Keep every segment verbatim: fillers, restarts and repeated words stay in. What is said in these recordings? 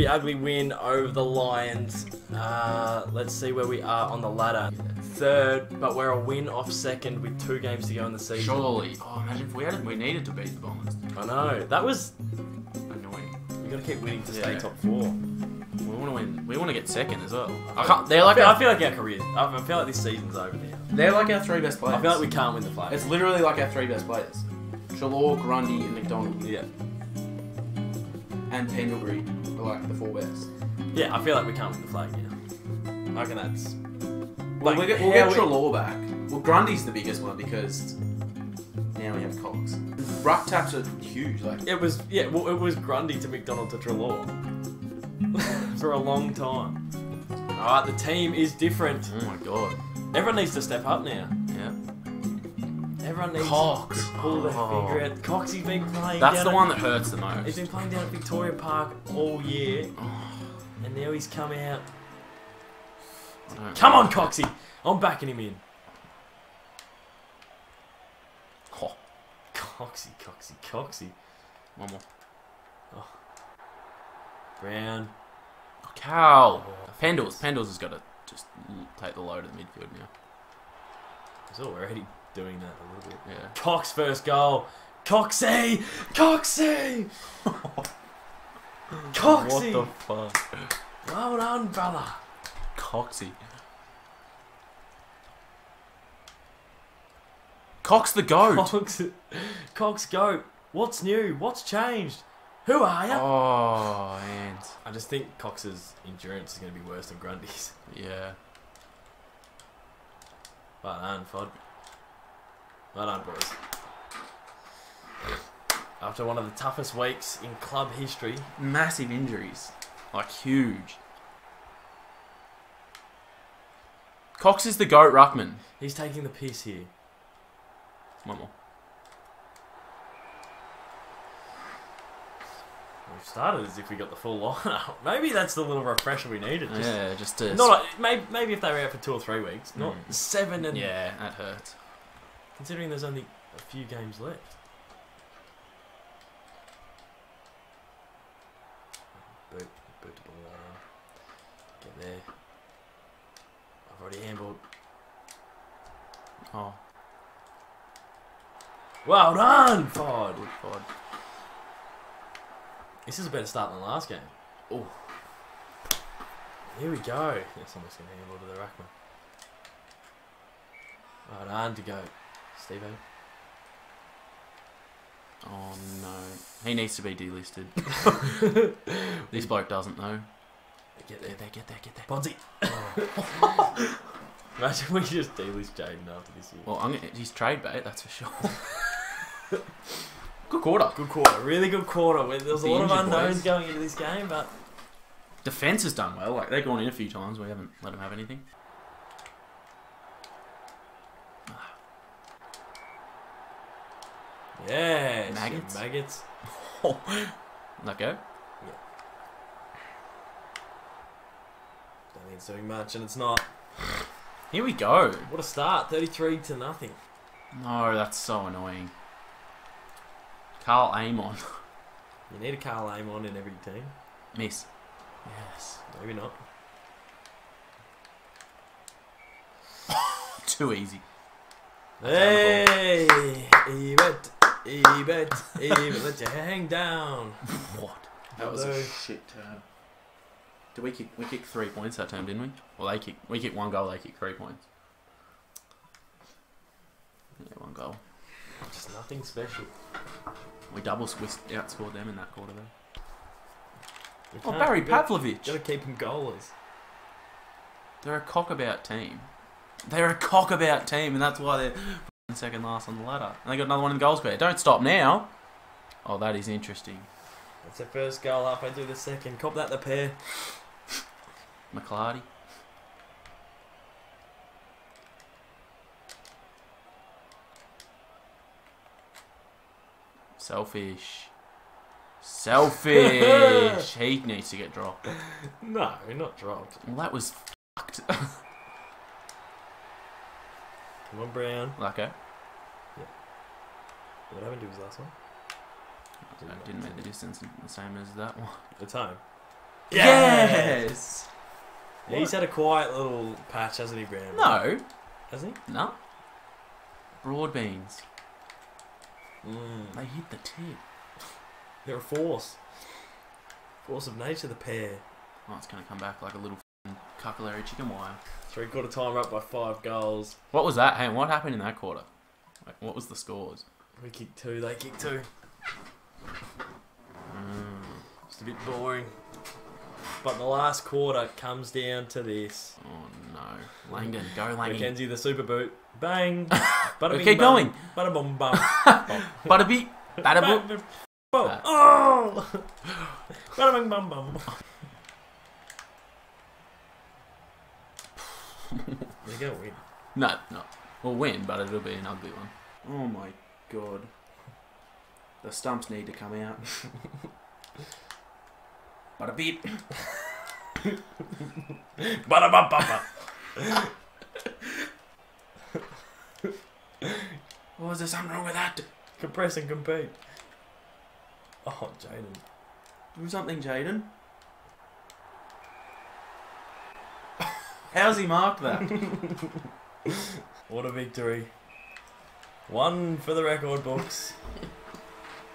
pretty ugly win over the Lions. Uh, let's see where we are on the ladder. Third, but we're a win off second with two games to go in the season. Surely. Oh, imagine if we hadn't, we needed to beat the Bombers. I know. That was annoying. We've got to keep winning to yeah. stay top four. We want to win. We want to get second as well. I can't. They're like. I feel, our, I feel like our careers. I feel like this season's over now. They're like our three best players. I feel like we can't win the flag. It's literally like our three best players: Chalor, Grundy, and McDonald. Yeah. And Pendlebury are like the four best. Yeah, I feel like we can't win the flag now. I reckon that's. Well, like, we'll get, we'll get we... Treloar back. Well, Grundy's the biggest one because now we have Cox. Ruck taps are huge. Like it was. Yeah. Well, it was Grundy to McDonald to Treloar. For a long time. Alright, the team is different. Oh my god. Everyone needs to step up now. Yeah. Everyone needs Cox. to pull their oh. finger out. Coxie's been playing That's down the one at, that hurts the most. He's been playing down at Victoria Park all year. Oh. And now he's come out. Come know. on, Coxie! I'm backing him in. Oh. Coxie, Coxie, Coxie. One more. Oh. Brown. Oh, cow. Oh, Pendles. Pendles has got to just take the load of the midfield now. He's already doing that a little bit. Yeah. Cox first goal. Coxie! Coxie! Coxie! What the fuck? Well done, brother. Coxie. Cox the goat. Cox, Cox goat. What's new? What's changed? Who are you? Oh, and I just think Cox's endurance is going to be worse than Grundy's. Yeah. Well done, Fod. Well done, boys. After one of the toughest weeks in club history. Massive injuries. Like, huge. Cox is the GOAT ruckman. He's taking the piss here. One more. We've started as if we got the full lineup. Maybe that's the little refresher we needed. Just yeah, just to... Not like, maybe, maybe if they were out for two or three weeks. Not mm. seven and... Yeah, that hurts. Considering there's only a few games left. Boot, boot the ball around. Get there. I've already handballed. Oh. Well done, Pod. Good Pod. This is a better start than the last game. Oh, here we go. Yeah, someone's going to handle to the ruckman. Right on to go, Stevo. Oh no, he needs to be delisted. This bloke doesn't though. Get there, get there, get there. Bonzi. Oh. Imagine we just delist Jaden after this year. Well, I'm gonna, he's trade bait, that's for sure. Good quarter. Good quarter. Really good quarter. There was a lot of unknowns boys. going into this game, but... Defence has done well. Like, they've gone in a few times. We haven't let them have anything. Yeah. Maggots. Maggots. Let go. Yeah. Don't think it's doing much, and it's not. Here we go. What a start. thirty-three to nothing. No, that's so annoying. Carl Aimon. You need a Carl Aimon in every team. Miss. Yes. Maybe not. Too easy. Hey! Ebert! Ebert! Ebert! Let your hang down! What? That was a shit turn. Did we kick, we kicked three points that time, didn't we? Well, they kicked, we kicked one goal, they kicked three points. Yeah, one goal. Just nothing special. We double outscored them in that quarter though. Oh, Barry Pavlovich! Gotta keep him goalers. They're a cock-about team. They're a cock-about team, and that's why they're second last on the ladder. And they got another one in the goal square. Don't stop now! Oh, that is interesting. That's their first goal halfway through the second. Cop that, the pair. McLarty. Selfish. Selfish. He needs to get dropped. No, not dropped. Well, that was fucked. Come on, Brown. Okay. Yeah. What happened to his last one? I didn't make the distance the same as that one. It's home. Yes! yes. He's had a quiet little patch, hasn't he, Brandon? No. Has he? No. Broadbeans. Mm. They hit the tip. They're a force. Force of nature, the pair. Oh, it's going to come back like a little cuckolary chicken wire. Three-quarter time up by five goals. What was that? Hey, what happened in that quarter? Like, what was the scores? We kicked two, they kicked two. Mm. Just a bit boring. But the last quarter comes down to this. Oh, no. Langdon, go Langdon. McKenzie, the super boot. Bang. Bada bing, keep bum. Going. Bada bum bum. Bada bing. Bada boom. Oh! Bada bing bum bum. They're going to win. No, no. We'll win, but it'll be an ugly one. Oh, my God. The stumps need to come out. Bada beep. Bada bum bum. Was there something wrong with that? Compress and compete. Oh, Jaden. Do something, Jaden. How's he marked that? What a victory. One for the record books.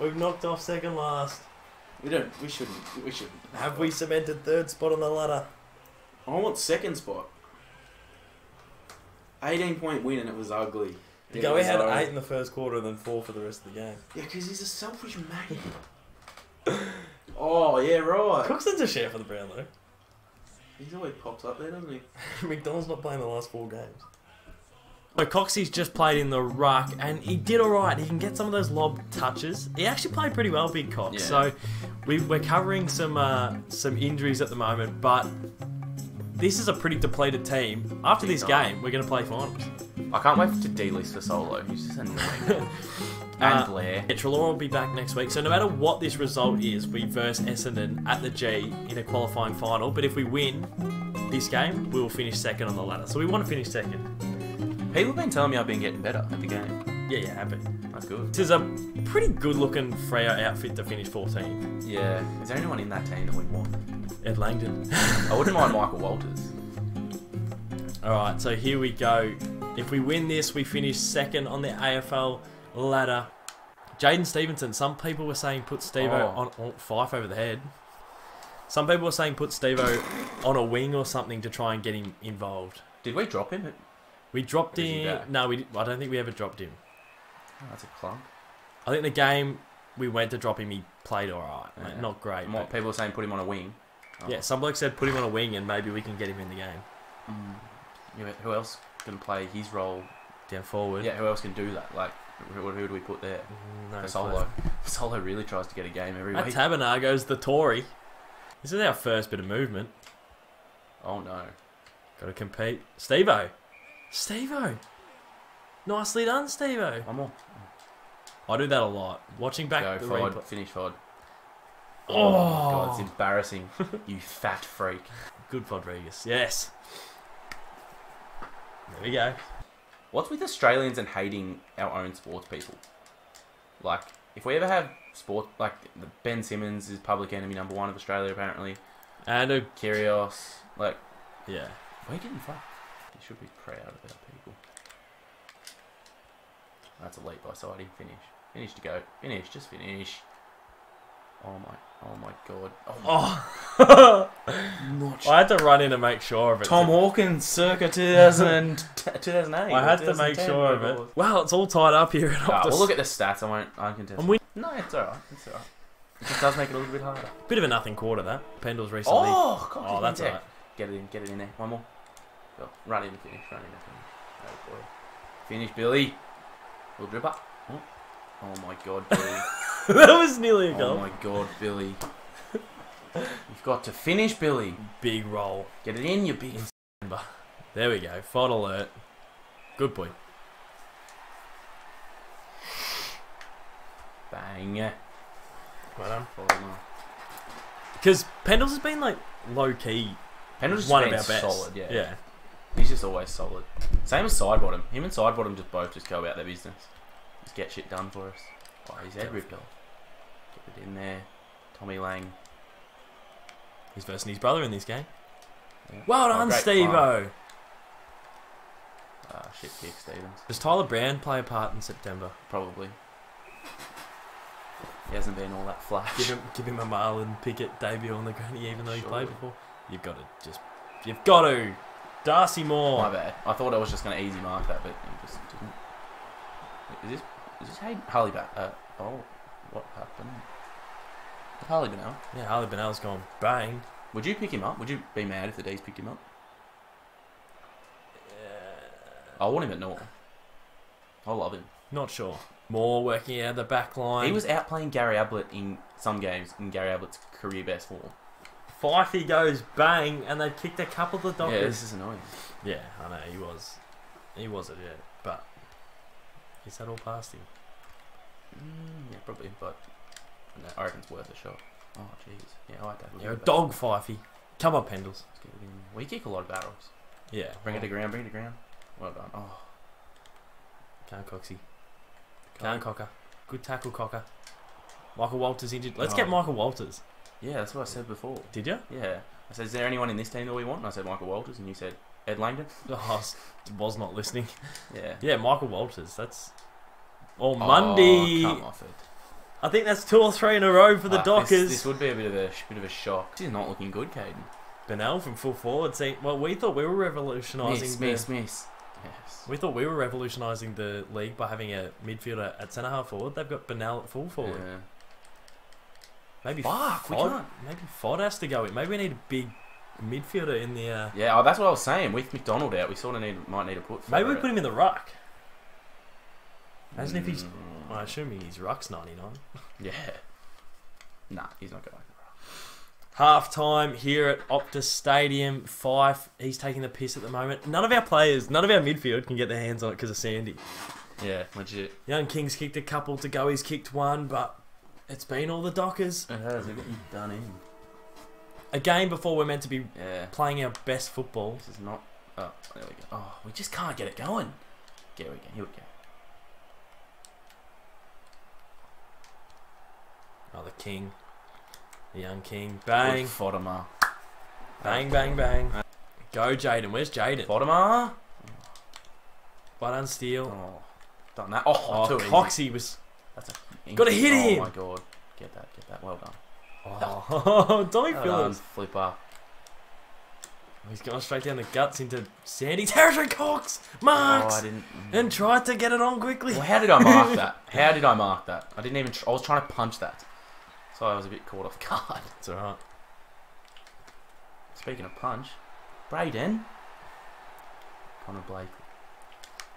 We've knocked off second last. We don't. We shouldn't. We shouldn't. Have we cemented third spot on the ladder? I want second spot. eighteen point win and it was ugly. You go ahead eight in the first quarter and then four for the rest of the game. Yeah, because he's a selfish mate. Oh, yeah, right. Coxon's a share for the Brown, though. He's always pops up there, doesn't he? McDonald's not playing the last four games. So Coxie's just played in the ruck and he did alright. He can get some of those lob touches. He actually played pretty well, Big Cox. Yeah. So we, we're covering some uh, some injuries at the moment, but this is a pretty depleted team. After this game, we're going to play finals. I can't wait to delist for Solo. He's just annoying. And Blair. Uh, Treloar will be back next week. So no matter what this result is, we verse Essendon at the G in a qualifying final. But if we win this game, we will finish second on the ladder. So we want to finish second. People have been telling me I've been getting better at the game. Yeah, yeah, have been. That's good. This is a pretty good-looking Freo outfit to finish fourteenth. Yeah. Is there anyone in that team that we want? Ed Langdon. I wouldn't mind Michael Walters. Alright, so here we go. If we win this, we finish second on the A F L ladder. Jaden Stevenson, some people were saying put Stevo oh. on oh, Fife over the head. Some people were saying put Stevo on a wing or something to try and get him involved. Did we drop him? We dropped him. No, we, I don't think we ever dropped him. Oh, that's a clump. I think the game we went to drop him, he played alright. Yeah. Like, not great. What, people were saying put him on a wing. Oh. Yeah, some bloke said put him on a wing and maybe we can get him in the game. Mm. Yeah, who else can play his role down forward? Yeah, who else can do that? Like, who, who do we put there? No, Solo. Solo really tries to get a game every that week. Tabernago's the Tory. This is our first bit of movement. Oh no. Gotta compete. Stevo. Stevo. Nicely done, Stevo. One more. I do that a lot. Watching back. Go, the Fod. Finish Fod. Oh, oh God, it's embarrassing. You fat freak. Good Rodriguez. Yes. There we go. What's with Australians and hating our own sports people? Like, if we ever have sport, like Ben Simmons is public enemy number one of Australia apparently. And a Kyrgios, like, yeah, we're getting fucked. You should be proud of our people. That's a late by Sidey. Finish, finish to go, finish, just finish. Oh my, oh my God. Oh, my oh. Not sure. I had to run in and make sure of it. Tom Hawkins circa two thousand eight. I had to make sure of it. Wow, it's all tied up here at Optus. We'll look at the stats. I won't, I can tell. No, it's alright, it's alright. It just does make it a little bit harder. Bit of a nothing quarter, that. Pendle's recently. Oh, God. Oh, that's alright. Get it in, get it in there. One more. Go. Run in, finish, run in, finish. Oh, boy. Finish, Billy. Little dripper. Oh, oh my God, Billy. That was nearly a goal. Oh my God, Billy. You've got to finish, Billy. Big roll. Get it in, you big number. There we go. Fod alert. Good boy. Bang. Well done. Because Pendles has been, like, low-key. Pendles has been solid, yeah. yeah. He's just always solid. Same as Sidebottom. Him and Sidebottom just both just go about their business. Just get shit done for us. Oh, his head ripped off. Get it in there. Tommy Lang. He's versing his brother in this game. Yeah. Well done, oh, Stevo. Ah, oh, shit kick, Stevens. Does Tyler Brown play a part in September? Probably. He hasn't been all that flash. Give him, give him a Marlon Pickett debut on the granny, even though he played before. You've got to just, you've got to. Darcy Moore. My bad. I thought I was just going to easy mark that, but he just didn't. Is this, is this Hayden? Harley Bennell? Uh, oh, what happened? Harley Bennell. Yeah, Harley Bennell's gone bang. Would you pick him up? Would you be mad if the D's picked him up? Uh, I want him at North. I love him. Not sure. Moore working out of the back line. He was outplaying Gary Ablett in some games in Gary Ablett's career best form. Fifey goes bang, and they kicked a couple of the Dockers. Yeah, this is annoying. Yeah, I know, he was. He was it, yeah. But, is that all past him? Mm, yeah, probably, but no, I reckon it's worth a shot. Oh, jeez. Yeah, I like that. You're a dog, Fifey. Come on, Pendles. We kick a lot of barrels. Yeah. Bring it to ground, bring it to ground. Well done. Oh. Can't Coxie. Can't Cocker. Good tackle, Cocker. Michael Walters injured. Let's get Michael Walters. Yeah, that's what I said before. Did you? Yeah. I said, is there anyone in this team that we want? And I said Michael Walters, and you said Ed Langdon. Oh, I was not listening. Yeah. Yeah, Michael Walters. That's... Or oh, Monday. Come off it. I think that's two or three in a row for the ah, Dockers. This, this would be a bit of a bit of a shock. This is not looking good, Caden. Bennell from full forward. See, well, we thought we were revolutionising. Miss, the, miss, miss. Yes. We thought we were revolutionising the league by having a midfielder at centre half forward. They've got Bennell at full forward. Yeah. Maybe Fuck, Fod, we can't. Maybe Fod has to go in. Maybe we need a big midfielder in the. Uh... Yeah, oh, that's what I was saying. With McDonald out, we sort of need might need to put. Fod maybe we put him in the ruck. As mm. if he's. Well, I assume he's ruck's ninety-nine. Yeah. Nah, he's not going. Half time here at Optus Stadium. Fife, he's taking the piss at the moment. None of our players, none of our midfield can get their hands on it because of Sandy. Yeah, legit. Young King's kicked a couple to go. He's kicked one, but. It's been all the Dockers. It has. They've got you done in. A game before we're meant to be yeah. playing our best football. This is not... Oh, there we go. Oh, we just can't get it going. Here we go. Here we go. Oh, the King. The young King. Bang. Vodema. Bang, bang, bang. Go, Jaden. Where's Jaden? Vodema. But on Steele. Oh, done that. Oh, oh Coxie was... That's a gotta hit him! Oh my god. Get that, get that. Well done. Oh, Tommy Phillips. Flipper. He's gone straight down the guts into Sandy's territory. Cox! Marks! Oh, I didn't... And tried to get it on quickly. Well, how did I mark that? How did I mark that? I didn't even... Tr I was trying to punch that. So I was a bit caught off guard. It's alright. Speaking of punch, Brayden. Connor Blake.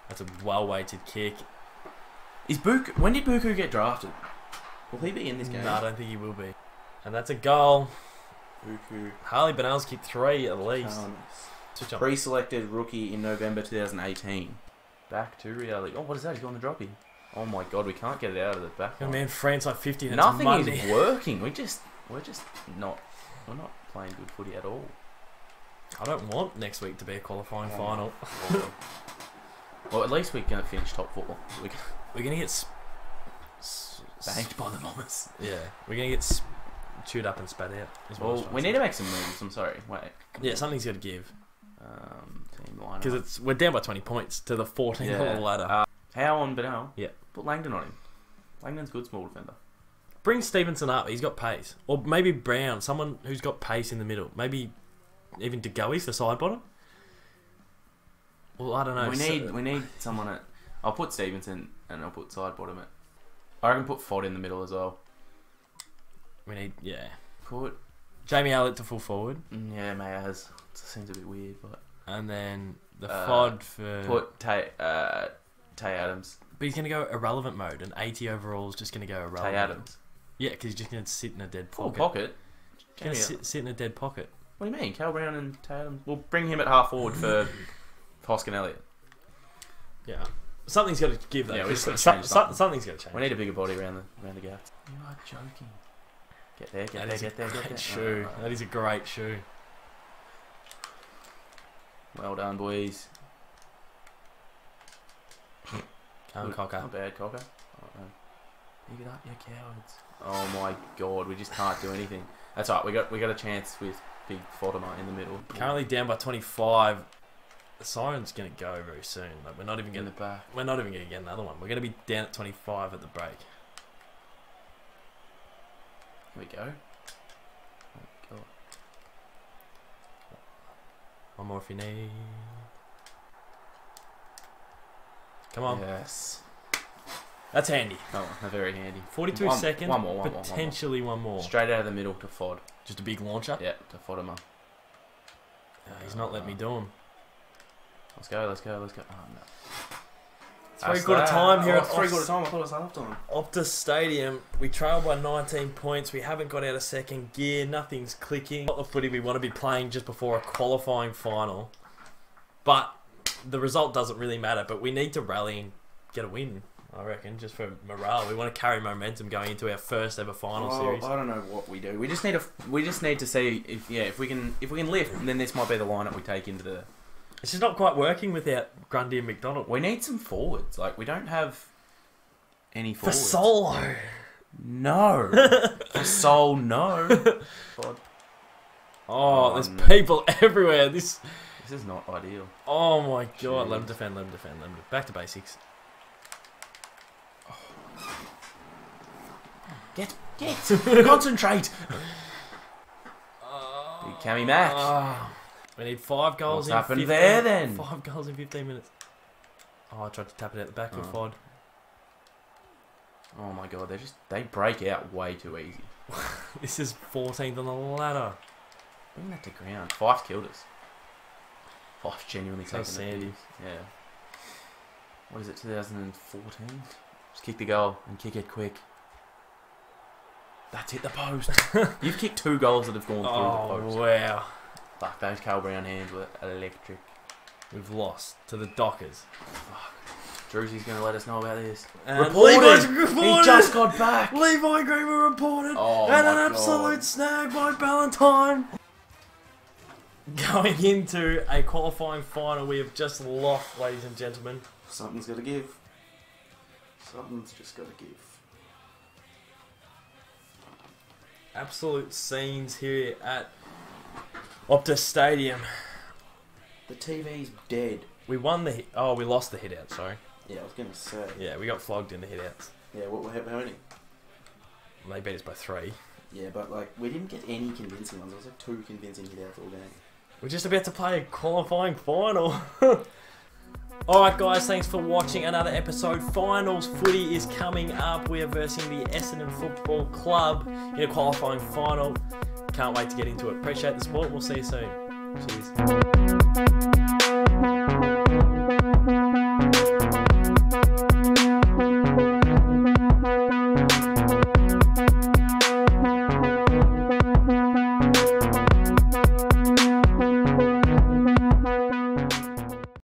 That's a well-weighted kick. Is Buku, when did Buku get drafted? Will he be in this game? No, I don't think he will be. And that's a goal. Buku. Harley Bennell's kicked three at least. Pre-selected rookie in November two thousand eighteen. Back to reality. Oh, what is that? He's got on the droppy. Oh my god, we can't get it out of the back. Oh man, France like fifty. And nothing is working. We just, we're just not, we're not playing good footy at all. I don't want next week to be a qualifying oh, final. Well, at least we're gonna finish top four. We can. We're gonna get spanked by the Bombers. Yeah, we're gonna get chewed up and spat out. Well, we need to make some moves. I'm sorry. Wait. Yeah, something's gotta give. Um, team lineup. Because it's we're down by twenty points to the fourteen yeah. on the ladder. Uh, how on Bennell? Yeah. Put Langdon on him. Langdon's good small defender. Bring Stevenson up. He's got pace. Or maybe Brown, someone who's got pace in the middle. Maybe even De Goey's the side bottom. Well, I don't know. We need so, we need someone at. I'll put Stevenson and I'll put Sidebottom at. I can put Fod in the middle as well. We need, yeah. Put Jamie Allett to full forward. Yeah, Mayaz. It seems a bit weird, but. And then the uh, Fod for. Put Tay, uh, Tay Adams. But he's going to go irrelevant mode, and eighty overall is just going to go irrelevant. Tay Adams. Yeah, because he's just going to sit in a dead pocket. Full pocket? He's going to sit, sit in a dead pocket. What do you mean? Cal Brown and Tay Adams? We'll bring him at half forward for Hoskin Elliott. Yeah. Something's got to give though. Yeah, we just got to change something. Something's got to change. We need a bigger body around the around the guts. You are joking. Get there, get there, get there, get there. Shoe. That is a great shoe. Well done, boys. Come Cocker. Not bad, Cocker. Pick it up, you cowards. Oh my god, we just can't do anything. That's all right. We got we got a chance with big Vodema in the middle. Currently down by twenty-five. The siren's gonna go very soon. Like we're not even gonna. Back. We're not even gonna get another one. We're gonna be down at twenty-five at the break. Here we go. Oh God. One more if you need. Come on. Yes. That's handy. Oh, very handy. forty-two one, seconds. One more, one potentially more, one, more. one more. Straight out of the middle to Fod. Just a big launcher? Yeah, to Fod him up. No, he's not uh, letting me do him. Let's go, let's go, let's go. Oh, no. Three-quarter time oh, here at three-quarter time. I thought it was half time. Optus Stadium. We trail by nineteen points. We haven't got out of second gear. Nothing's clicking. Not the footy we want to be playing just before a qualifying final. But the result doesn't really matter. But we need to rally and get a win. I reckon, just for morale, we want to carry momentum going into our first ever final oh, series. I don't know what we do. We just need a. We just need to see if yeah, if we can if we can lift, then this might be the lineup we take into the. It's just not quite working without Grundy and McDonald. We need some forwards. Like we don't have any forwards. For solo. No. For Sol, no. God. Oh, oh, there's no. people everywhere. This. This is not ideal. Oh my God! Jeez. Let him defend. Let him defend. Let him defend. Back to basics. Get, get, concentrate. Uh, Big Cammy Mac. Uh, we need five goals What's in happened fifteen there then? Five goals in fifteen minutes. Oh, I tried to tap it out the back of oh. Fod. Oh my God, they just, they break out way too easy. This is fourteenth on the ladder. Bring that to ground. Five killed us. Five genuinely taken Sandy. Yeah. What is it, two thousand fourteen? Just kick the goal and kick it quick. That's hit the post. You've kicked two goals that have gone oh, through the post. Oh, wow. Fuck, those Cale Brown hands were electric. We've lost to the Dockers. Fuck. Drewsy's going to let us know about this. And reported. reported! He just got back! Levi Greenwood reported! Oh, and an God. absolute snag by Ballantyne! Going into a qualifying final we have just lost, ladies and gentlemen. Something's got to give. Something's just got to give. Absolute scenes here at Optus Stadium. The T V's dead. We won the hit. Oh, we lost the hit out, sorry. Yeah, I was going to say. Yeah, we got flogged in the hit outs. Yeah, what, what, how many? They beat us by three. Yeah, but like, we didn't get any convincing ones. It was like two convincing hit outs all game. We're just about to play a qualifying final. Alright guys, thanks for watching another episode. Finals footy is coming up. We are versing the Essendon Football Club in a qualifying final. Can't wait to get into it. Appreciate the support. We'll see you soon. Cheers.